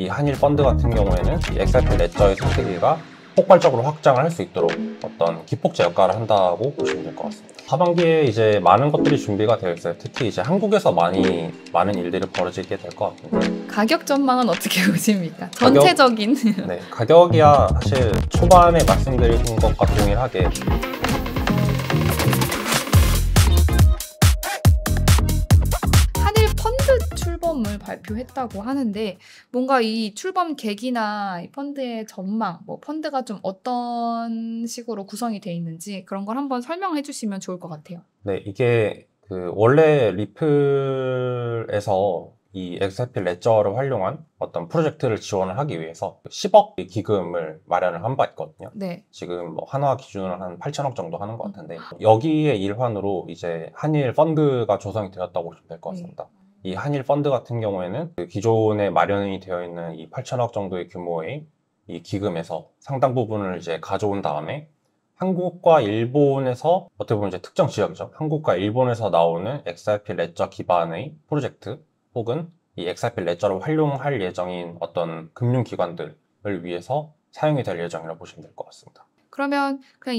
이 한일펀드 같은 경우에는 이 XRP 레저의 생태계가 폭발적으로 확장을 할 수 있도록 어떤 기폭제 역할을 한다고 보시면 될 것 같습니다. 하반기에 이제 많은 것들이 준비가 되어 있어요. 특히 이제 한국에서 많은 일들이 벌어지게 될 것 같은데 가격 전망은 어떻게 보십니까? 전체적인 가격이야 사실 초반에 말씀드린 것과 동일하게 출범을 발표했다고 하는데 뭔가 이 출범 계기나 이 펀드의 전망, 뭐 펀드가 좀 어떤 식으로 구성이 돼 있는지 그런 걸 한번 설명해 주시면 좋을 것 같아요. 네, 이게 그 원래 리플에서 이 XRP 레저를 활용한 어떤 프로젝트를 지원을 하기 위해서 10억 기금을 마련을 한 바 있거든요. 네. 지금 뭐 한화 기준으로 한 8천억 정도 하는 것 같은데 여기에 일환으로 이제 한일 펀드가 조성이 되었다고 보시면 될 것 같습니다. 네. 이 한일 펀드 같은 경우에는 그 기존에 마련이 되어 있는 이 8천억 정도의 규모의 이 기금에서 상당 부분을 이제 가져온 다음에 한국과 일본에서 어떻게 보면 이제 특정 지역이죠. 한국과 일본에서 나오는 XRP 레저 기반의 프로젝트 혹은 이 XRP 레저를 활용할 예정인 어떤 금융기관들을 위해서 사용이 될 예정이라고 보시면 될 것 같습니다. 그러면 그냥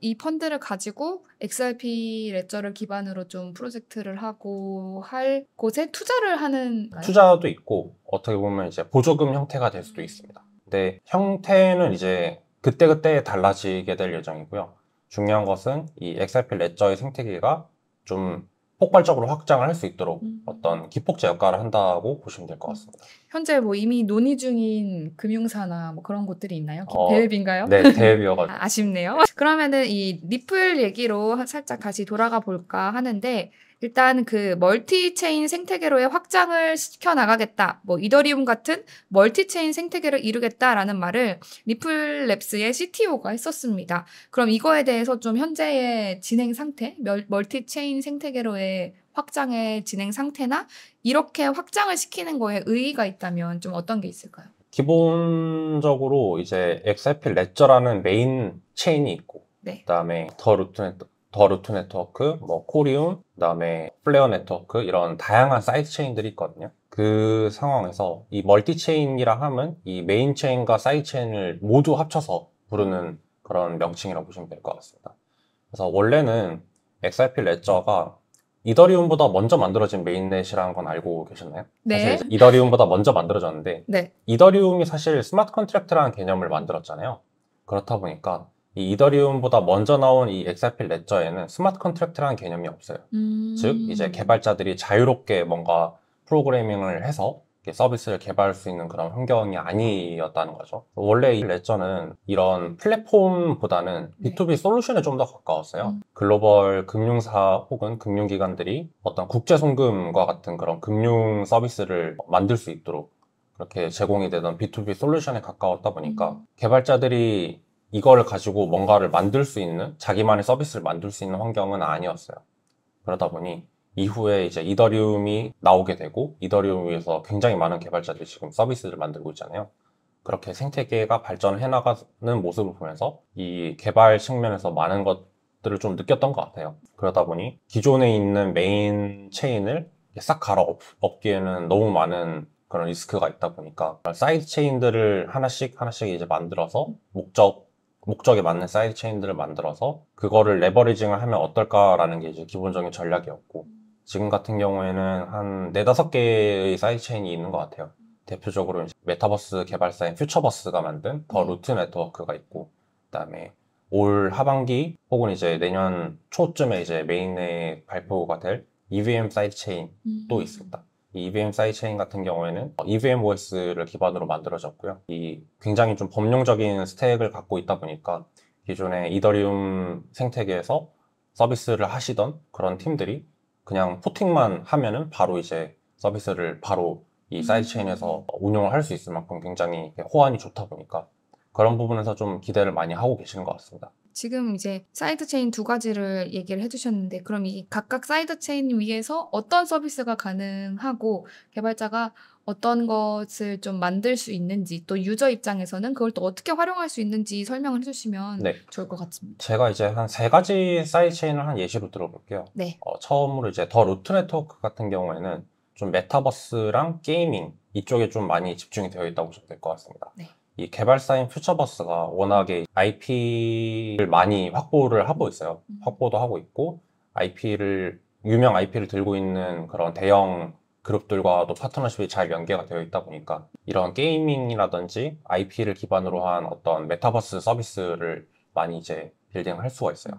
이 펀드를 가지고 XRP 레저를 기반으로 좀 프로젝트를 하고 할 곳에 투자를 하는 투자도 있고 어떻게 보면 이제 보조금 형태가 될 수도 있습니다. 근데 형태는 이제 그때그때 달라지게 될 예정이고요. 중요한 것은 이 XRP 레저의 생태계가 좀 폭발적으로 확장을 할 수 있도록 어떤 기폭제 역할을 한다고 보시면 될 것 같습니다. 현재 뭐 이미 논의 중인 금융사나 뭐 그런 곳들이 있나요? 대웹인가요? 네, 대웹이어가지고. 아쉽네요. 그러면은 이 리플 얘기로 살짝 다시 돌아가 볼까 하는데 일단 그 멀티체인 생태계로의 확장을 시켜나가겠다. 뭐 이더리움 같은 멀티체인 생태계를 이루겠다라는 말을 리플랩스의 CTO가 했었습니다. 그럼 이거에 대해서 좀 현재의 진행 상태, 멀티체인 생태계로의 확장의 진행 상태나 이렇게 확장을 시키는 거에 의의가 있다면 좀 어떤 게 있을까요? 기본적으로 이제 XRP 레저라는 메인 체인이 있고 네. 그다음에 더 루트 네트워크, 뭐 코리움, 그다음에 플레어 네트워크 이런 다양한 사이드 체인들이 있거든요. 그 상황에서 이 멀티 체인이라 하면 이 메인 체인과 사이드 체인을 모두 합쳐서 부르는 그런 명칭이라고 보시면 될 것 같습니다. 그래서 원래는 XRP 레저가 이더리움보다 먼저 만들어진 메인넷이라는 건 알고 계셨나요? 네. 사실 이더리움보다 먼저 만들어졌는데 네. 이더리움이 사실 스마트 컨트랙트라는 개념을 만들었잖아요. 그렇다 보니까 이 이더리움보다 먼저 나온 이 XRP 레저에는 스마트 컨트랙트라는 개념이 없어요. 즉 이제 개발자들이 자유롭게 뭔가 프로그래밍을 해서 서비스를 개발할 수 있는 그런 환경이 아니었다는 거죠. 원래 이 레저는 이런 플랫폼보다는 B2B 솔루션에 좀 더 가까웠어요. 글로벌 금융사 혹은 금융기관들이 어떤 국제송금과 같은 그런 금융 서비스를 만들 수 있도록 그렇게 제공이 되던 B2B 솔루션에 가까웠다 보니까 개발자들이 이걸 가지고 뭔가를 만들 수 있는 자기만의 서비스를 만들 수 있는 환경은 아니었어요. 그러다 보니 이후에 이제 이더리움이 나오게 되고 이더리움 위에서 굉장히 많은 개발자들이 지금 서비스를 만들고 있잖아요. 그렇게 생태계가 발전을 해나가는 모습을 보면서 이 개발 측면에서 많은 것들을 좀 느꼈던 것 같아요. 그러다 보니 기존에 있는 메인 체인을 싹 갈아엎기에는 너무 많은 그런 리스크가 있다 보니까 사이드 체인들을 하나씩 이제 만들어서 목적에 맞는 사이드 체인들을 만들어서 그거를 레버리징을 하면 어떨까라는 게 이제 기본적인 전략이었고 지금 같은 경우에는 한 4~5개의 사이드 체인이 있는 것 같아요. 대표적으로 이제 메타버스 개발사인 퓨처버스가 만든 더 루트 네트워크가 있고 그다음에 올 하반기 혹은 이제 내년 초쯤에 이제 메인에 발표가 될 EVM 사이드 체인도 있습니다. 이 EVM 사이드 체인 같은 경우에는 EVM OS를 기반으로 만들어졌고요. 이 굉장히 좀 범용적인 스택을 갖고 있다 보니까 기존의 이더리움 생태계에서 서비스를 하시던 그런 팀들이 그냥 포팅만 하면은 바로 이제 서비스를 바로 이 사이드 체인에서 운영을 할 수 있을 만큼 굉장히 호환이 좋다 보니까 그런 부분에서 좀 기대를 많이 하고 계시는 것 같습니다. 지금 이제 사이드 체인 두 가지를 얘기를 해주셨는데 그럼 이 각각 사이드 체인 위에서 어떤 서비스가 가능하고 개발자가 어떤 것을 좀 만들 수 있는지 또 유저 입장에서는 그걸 또 어떻게 활용할 수 있는지 설명을 해주시면 네. 좋을 것 같습니다. 제가 이제 한 3가지 사이드 체인을 한 예시로 들어볼게요. 네. 처음으로 이제 더 루트 네트워크 같은 경우에는 좀 메타버스랑 게이밍 이쪽에 좀 많이 집중이 되어 있다고 보시면 될 것 같습니다. 네. 이 개발사인 퓨처버스가 워낙에 IP를 많이 확보를 하고 있어요. 확보도 하고 있고 유명 IP를 들고 있는 그런 대형 그룹들과도 파트너십이 잘 연계가 되어 있다 보니까 이런 게이밍이라든지 IP를 기반으로 한 어떤 메타버스 서비스를 많이 이제 빌딩할 수가 있어요.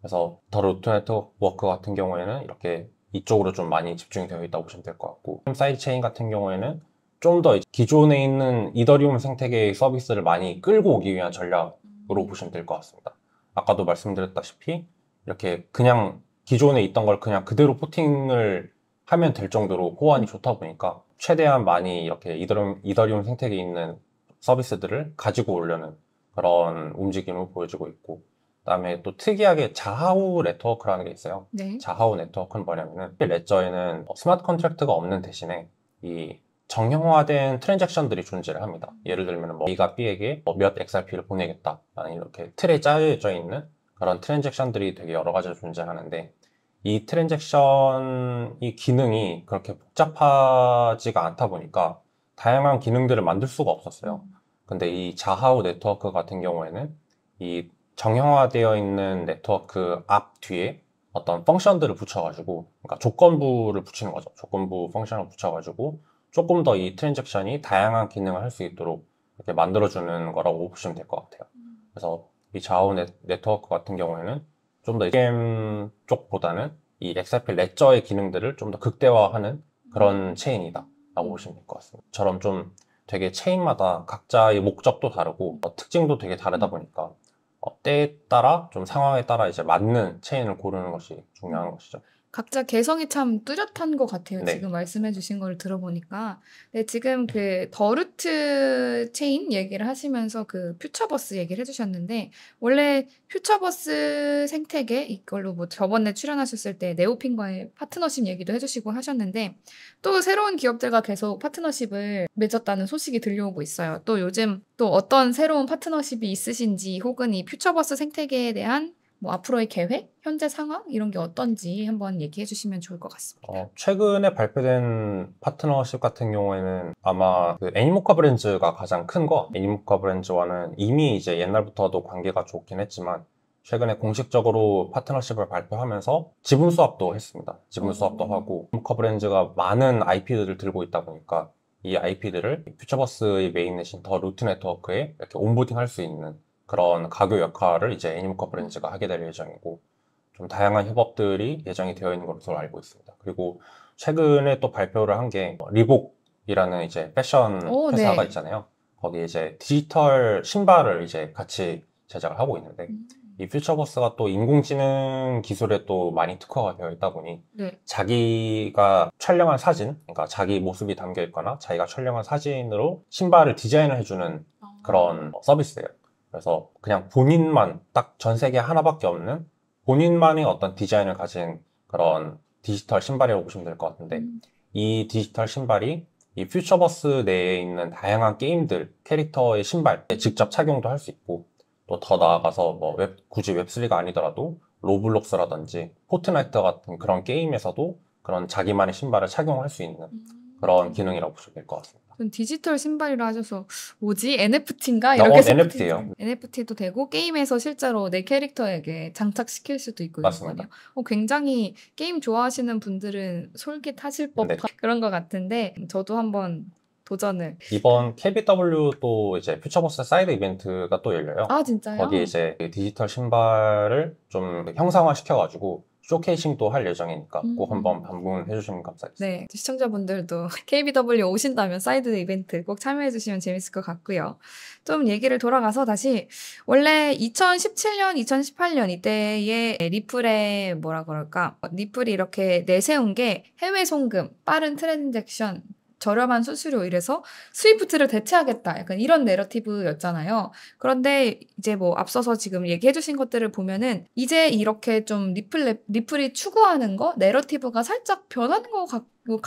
그래서 더 루트 네트워크 같은 경우에는 이렇게 이쪽으로 좀 많이 집중이 되어 있다고 보시면 될 것 같고, 사이드 체인 같은 경우에는 좀 더 기존에 있는 이더리움 생태계의 서비스를 많이 끌고 오기 위한 전략으로 보시면 될 것 같습니다. 아까도 말씀드렸다시피 이렇게 그냥 기존에 있던 걸 그냥 그대로 포팅을 하면 될 정도로 호환이 좋다 보니까 최대한 많이 이렇게 이더리움 생태계에 있는 서비스들을 가지고 오려는 그런 움직임을 보여주고 있고, 그다음에 또 특이하게 자하우 네트워크라는 게 있어요. 네. 자하우 네트워크는 뭐냐면은 레저에는 스마트 컨트랙트가 없는 대신에 이 정형화된 트랜잭션들이 존재를 합니다. 예를 들면 뭐 A가 B에게 몇 XRP를 보내겠다라는 이렇게 틀에 짜여져 있는 그런 트랜잭션들이 되게 여러 가지로 존재하는데, 이 트랜잭션이 기능이 그렇게 복잡하지가 않다 보니까 다양한 기능들을 만들 수가 없었어요. 근데 이 자하우 네트워크 같은 경우에는 이 정형화되어 있는 네트워크 앞 뒤에 어떤 펑션들을 붙여가지고, 그러니까 조건부를 붙이는 거죠. 조건부 펑션을 붙여가지고 조금 더 이 트랜잭션이 다양한 기능을 할 수 있도록 이렇게 만들어주는 거라고 보시면 될 것 같아요. 그래서 이 자하우 네트워크 같은 경우에는 좀 더 게임 쪽보다는 이 XRP 레저의 기능들을 좀 더 극대화하는 그런 체인이다 라고 보시면 될 것 같습니다. 저처럼 좀 되게 체인마다 각자의 목적도 다르고 특징도 되게 다르다 보니까 때에 따라 좀 상황에 따라 이제 맞는 체인을 고르는 것이 중요한 것이죠. 각자 개성이 참 뚜렷한 것 같아요. 네. 지금 말씀해 주신 걸 들어보니까. 근데 지금 그 더 루트 체인 얘기를 하시면서 그 퓨처버스 얘기를 해주셨는데, 원래 퓨처버스 생태계 이걸로 뭐 저번에 출연하셨을 때 네오핀과의 파트너십 얘기도 해주시고 하셨는데, 또 새로운 기업들과 계속 파트너십을 맺었다는 소식이 들려오고 있어요. 또 요즘 또 어떤 새로운 파트너십이 있으신지, 혹은 이 퓨처버스 생태계에 대한 뭐 앞으로의 계획, 현재 상황 이런 게 어떤지 한번 얘기해 주시면 좋을 것 같습니다. 최근에 발표된 파트너십 같은 경우에는 아마 그 애니모카 브랜즈가 가장 큰 거, 애니모카 브랜즈와는 이미 이제 옛날부터도 관계가 좋긴 했지만 최근에 공식적으로 파트너십을 발표하면서 지분 수합도 했습니다. 지분 수합도 하고, 애니모카 브랜즈가 많은 IP들을 들고 있다 보니까 이 IP들을 퓨처버스의 메인넷인 더 루트 네트워크에 이렇게 온보딩할 수 있는 그런 가교 역할을 이제 애니모카 브랜즈가 하게 될 예정이고, 좀 다양한 협업들이 예정이 되어 있는 것으로 알고 있습니다. 그리고 최근에 또 발표를 한 게 리복이라는 이제 패션 회사가 네. 있잖아요. 거기에 이제 디지털 신발을 이제 같이 제작을 하고 있는데, 이 퓨처버스가 또 인공지능 기술에 또 많이 특화가 되어 있다 보니 네. 자기가 촬영한 사진, 그러니까 자기 모습이 담겨 있거나 자기가 촬영한 사진으로 신발을 디자인을 해주는 그런 서비스예요. 그래서 그냥 본인만 딱 전 세계 하나밖에 없는 본인만의 어떤 디자인을 가진 그런 디지털 신발이라고 보시면 될 것 같은데, 이 디지털 신발이 이 퓨처버스 내에 있는 다양한 게임들 캐릭터의 신발에 직접 착용도 할 수 있고, 또 더 나아가서 뭐 굳이 웹3가 아니더라도 로블록스라든지 포트나이트 같은 그런 게임에서도 그런 자기만의 신발을 착용할 수 있는 그런 기능이라고 보시면 될 것 같습니다. 디지털 신발이라 하셔서 뭐지? NFT인가? 이렇게 NFT예요. NFT도 되고 게임에서 실제로 내 캐릭터에게 장착시킬 수도 있고 있거든요. 굉장히 게임 좋아하시는 분들은 솔깃하실 법한 네. 그런 것 같은데, 저도 한번 도전을. 이번 KBW 또 이제 퓨처버스 사이드 이벤트가 또 열려요. 아 진짜요? 거기 이제 디지털 신발을 좀 형상화 시켜가지고 쇼케이싱도 할 예정이니까 꼭 한번 방문해 주시면 감사하겠습니다. 네, 시청자분들도 KBW 오신다면 사이드 이벤트 꼭 참여해 주시면 재밌을 것 같고요. 좀 얘기를 돌아가서 다시, 원래 2017년, 2018년 이때에 리플에 뭐라 그럴까, 리플이 이렇게 내세운 게 해외 송금, 빠른 트랜잭션, 저렴한 수수료, 이래서 스위프트를 대체하겠다 약간 이런 내러티브였잖아요. 그런데 이제 뭐 앞서서 지금 얘기해 주신 것들을 보면은 이제 이렇게 좀 리플이 추구하는 거, 내러티브가 살짝 변한 것 같고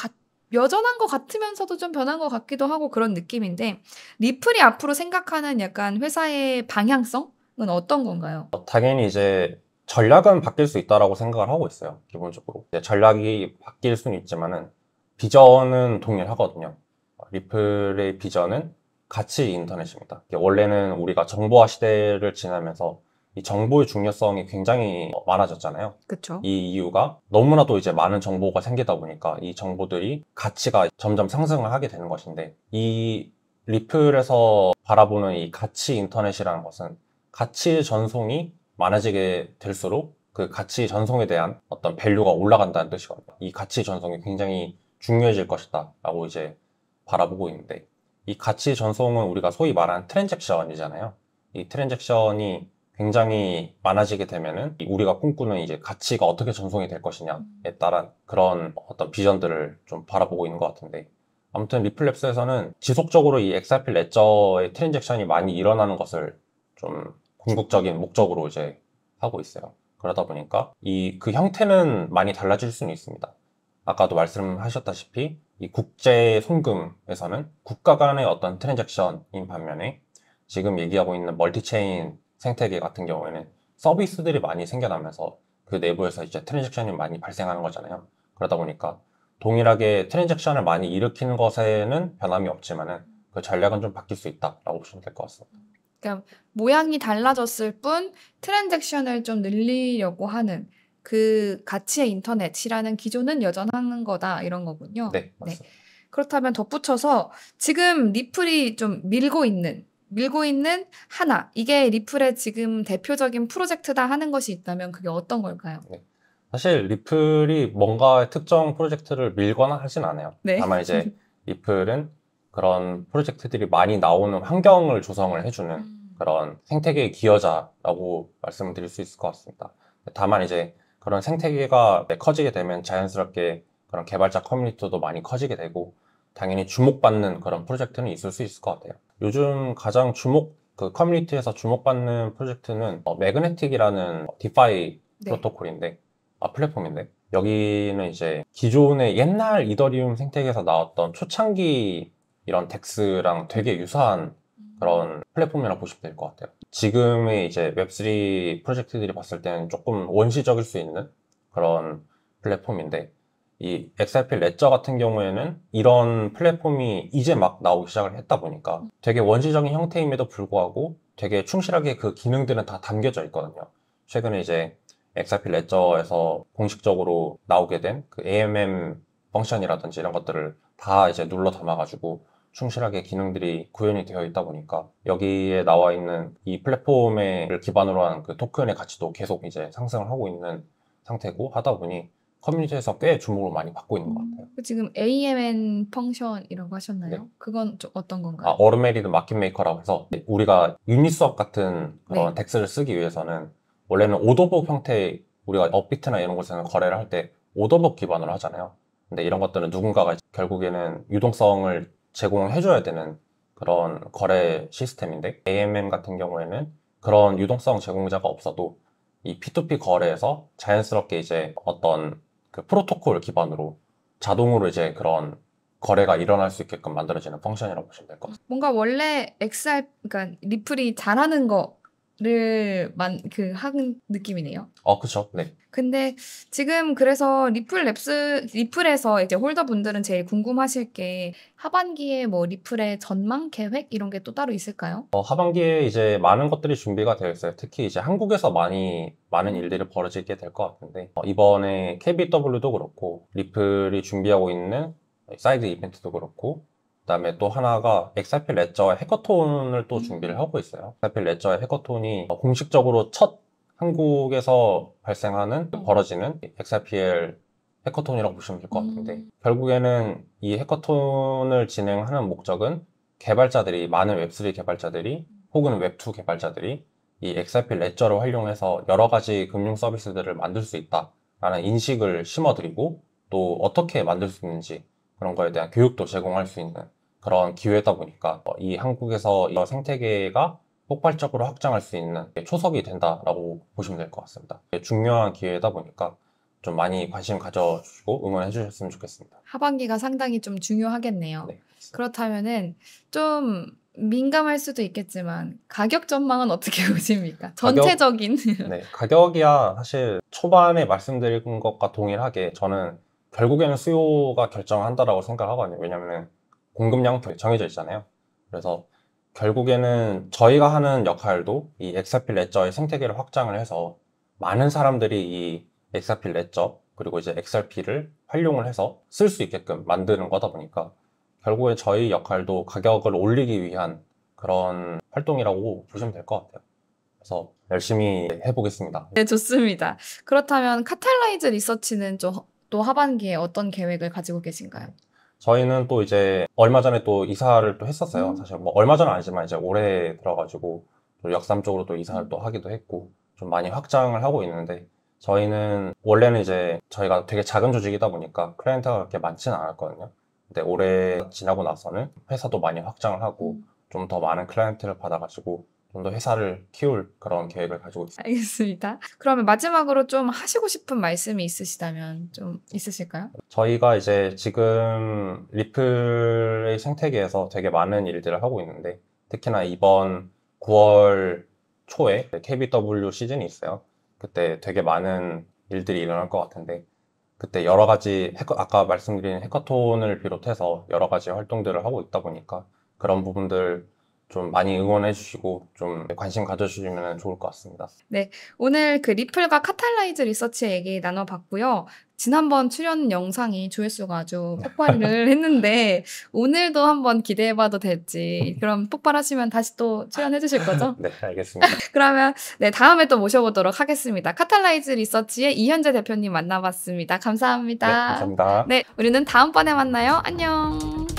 여전한 것 같으면서도 좀 변한 것 같기도 하고 그런 느낌인데, 리플이 앞으로 생각하는 약간 회사의 방향성은 어떤 건가요? 당연히 이제 전략은 바뀔 수 있다라고 생각을 하고 있어요. 기본적으로 이제 전략이 바뀔 수는 있지만은 비전은 동일하거든요. 리플의 비전은 가치 인터넷입니다. 원래는 우리가 정보화 시대를 지나면서 이 정보의 중요성이 굉장히 많아졌잖아요. 그쵸. 이 이유가 너무나도 이제 많은 정보가 생기다 보니까 이 정보들이 가치가 점점 상승을 하게 되는 것인데, 이 리플에서 바라보는 이 가치 인터넷이라는 것은 가치 전송이 많아지게 될수록 그 가치 전송에 대한 어떤 밸류가 올라간다는 뜻이거든요. 이 가치 전송이 굉장히 중요해질 것이다 라고 이제 바라보고 있는데, 이 가치 전송은 우리가 소위 말하는 트랜잭션이잖아요. 이 트랜잭션이 굉장히 많아지게 되면은 우리가 꿈꾸는 이제 가치가 어떻게 전송이 될 것이냐에 따른 그런 어떤 비전들을 좀 바라보고 있는 것 같은데, 아무튼 리플랩스에서는 지속적으로 이 XRP 레저의 트랜잭션이 많이 일어나는 것을 좀 궁극적인 목적으로 이제 하고 있어요. 그러다 보니까 이 그 형태는 많이 달라질 수는 있습니다. 아까도 말씀하셨다시피 이 국제 송금에서는 국가 간의 어떤 트랜잭션인 반면에 지금 얘기하고 있는 멀티체인 생태계 같은 경우에는 서비스들이 많이 생겨나면서 그 내부에서 이제 트랜잭션이 많이 발생하는 거잖아요. 그러다 보니까 동일하게 트랜잭션을 많이 일으키는 것에는 변함이 없지만은 그 전략은 좀 바뀔 수 있다라고 보시면 될 것 같습니다. 그러니까 모양이 달라졌을 뿐 트랜잭션을 좀 늘리려고 하는 그 가치의 인터넷이라는 기조는 여전한 거다, 이런 거군요. 네, 맞습니다. 네. 그렇다면 덧붙여서 지금 리플이 좀 밀고 있는 하나, 이게 리플의 지금 대표적인 프로젝트다 하는 것이 있다면 그게 어떤 걸까요? 네. 사실 리플이 뭔가 특정 프로젝트를 밀거나 하진 않아요. 네. 다만 이제 리플은 그런 프로젝트들이 많이 나오는 환경을 조성을 해주는 그런 생태계의 기여자라고 말씀드릴 수 있을 것 같습니다. 다만 이제 그런 생태계가 커지게 되면 자연스럽게 그런 개발자 커뮤니티도 많이 커지게 되고 당연히 주목받는 그런 프로젝트는 있을 수 있을 것 같아요. 요즘 가장 그 커뮤니티에서 주목받는 프로젝트는 매그네틱이라는 디파이 네. 프로토콜인데, 플랫폼인데, 여기는 이제 기존의 옛날 이더리움 생태계에서 나왔던 초창기 이런 덱스랑 되게 유사한 그런 플랫폼이라고 보시면 될 것 같아요. 지금의 이제 웹3 프로젝트들이 봤을 때는 조금 원시적일 수 있는 그런 플랫폼인데, 이 XRP 레저 같은 경우에는 이런 플랫폼이 이제 막 나오기 시작을 했다 보니까 되게 원시적인 형태임에도 불구하고 되게 충실하게 그 기능들은 다 담겨져 있거든요. 최근에 이제 XRP 레저에서 공식적으로 나오게 된 그 AMM 펑션이라든지 이런 것들을 다 이제 눌러 담아가지고 충실하게 기능들이 구현이 되어 있다 보니까 여기에 나와 있는 이 플랫폼을 기반으로 한 그 토큰의 가치도 계속 이제 상승을 하고 있는 상태고, 하다 보니 커뮤니티에서 꽤 주목을 많이 받고 있는 것 같아요. 지금 AMM 펑션이라고 하셨나요? 네. 그건 좀 어떤 건가요? 어르메리드 마켓메이커라고 해서 네. 우리가 유니스왑 같은 그런 네. 덱스를 쓰기 위해서는 원래는 오더복 형태의, 우리가 업비트나 이런 곳에서는 거래를 할 때 오더복 기반으로 하잖아요. 근데 이런 것들은 누군가가 결국에는 유동성을 제공해줘야 되는 그런 거래 시스템인데, AMM 같은 경우에는 그런 유동성 제공자가 없어도 이 P2P 거래에서 자연스럽게 이제 어떤 그 프로토콜 기반으로 자동으로 이제 그런 거래가 일어날 수 있게끔 만들어지는 펑션이라고 보시면 될 것 같아요. 뭔가 원래 그러니까 리플이 잘하는 거를 한 느낌이네요. 그쵸. 네. 근데 지금 그래서 리플에서 이제 홀더분들은 제일 궁금하실 게 하반기에 뭐 리플의 전망 계획 이런 게 또 따로 있을까요? 하반기에 이제 많은 것들이 준비가 되어 있어요. 특히 이제 한국에서 많은 일들이 벌어지게 될 것 같은데, 이번에 KBW도 그렇고 리플이 준비하고 있는 사이드 이벤트도 그렇고, 그 다음에 또 하나가 XRP 레저의 해커톤을 또 준비를 하고 있어요. XRP 레저의 해커톤이 공식적으로 첫 한국에서 발생하는 벌어지는 XRPL 해커톤이라고 보시면 될 것 같은데, 결국에는 이 해커톤을 진행하는 목적은 개발자들이, 많은 웹3 개발자들이 혹은 웹2 개발자들이 이 XRP 레저를 활용해서 여러 가지 금융 서비스들을 만들 수 있다라는 인식을 심어드리고, 또 어떻게 만들 수 있는지 그런 거에 대한 교육도 제공할 수 있는 그런 기회다 보니까 이 한국에서 이 생태계가 폭발적으로 확장할 수 있는 초석이 된다라고 보시면 될 것 같습니다. 중요한 기회다 보니까 좀 많이 관심 가져주시고 응원해 주셨으면 좋겠습니다. 하반기가 상당히 좀 중요하겠네요. 네. 그렇다면은 좀 민감할 수도 있겠지만 가격 전망은 어떻게 보십니까? 전체적인 네, 가격이야 사실 초반에 말씀드린 것과 동일하게 저는 결국에는 수요가 결정한다라고 생각하거든요. 왜냐하면 공급량 정해져 있잖아요. 그래서 결국에는 저희가 하는 역할도 이 XRP 레저의 생태계를 확장을 해서 많은 사람들이 이 XRP 레저 그리고 이제 XRP를 활용을 해서 쓸 수 있게끔 만드는 거다 보니까 결국에 저희 역할도 가격을 올리기 위한 그런 활동이라고 보시면 될 것 같아요. 그래서 열심히 해보겠습니다. 네, 좋습니다. 그렇다면 카탈라이즈 리서치는 또 하반기에 어떤 계획을 가지고 계신가요? 저희는 또 이제 얼마 전에 또 이사를 또 했었어요. 사실 뭐 얼마 전은 아니지만 이제 올해 들어가지고 또 역삼 쪽으로 또 이사를 또 하기도 했고 좀 많이 확장을 하고 있는데, 저희는 원래는 이제 저희가 되게 작은 조직이다 보니까 클라이언트가 그렇게 많지는 않았거든요. 근데 올해 지나고 나서는 회사도 많이 확장을 하고 좀 더 많은 클라이언트를 받아가지고 좀 더 회사를 키울 그런 계획을 가지고 있습니다. 알겠습니다. 그러면 마지막으로 좀 하시고 싶은 말씀이 있으시다면 좀 있으실까요? 저희가 이제 지금 리플의 생태계에서 되게 많은 일들을 하고 있는데, 특히나 이번 9월 초에 KBW 시즌이 있어요. 그때 되게 많은 일들이 일어날 것 같은데, 그때 여러 가지 아까 말씀드린 해커톤을 비롯해서 여러 가지 활동들을 하고 있다 보니까 그런 부분들 좀 많이 응원해 주시고 좀 관심 가져주시면 좋을 것 같습니다. 네, 오늘 그 리플과 카탈라이즈 리서치 얘기 나눠봤고요. 지난번 출연 영상이 조회수가 아주 폭발을 했는데 오늘도 한번 기대해봐도 될지, 그럼 폭발하시면 다시 또 출연해 주실 거죠? 네, 알겠습니다. 그러면 네, 다음에 또 모셔보도록 하겠습니다. 카탈라이즈 리서치의 이현재 대표님 만나봤습니다. 감사합니다. 네, 감사합니다. 네, 우리는 다음번에 만나요. 안녕.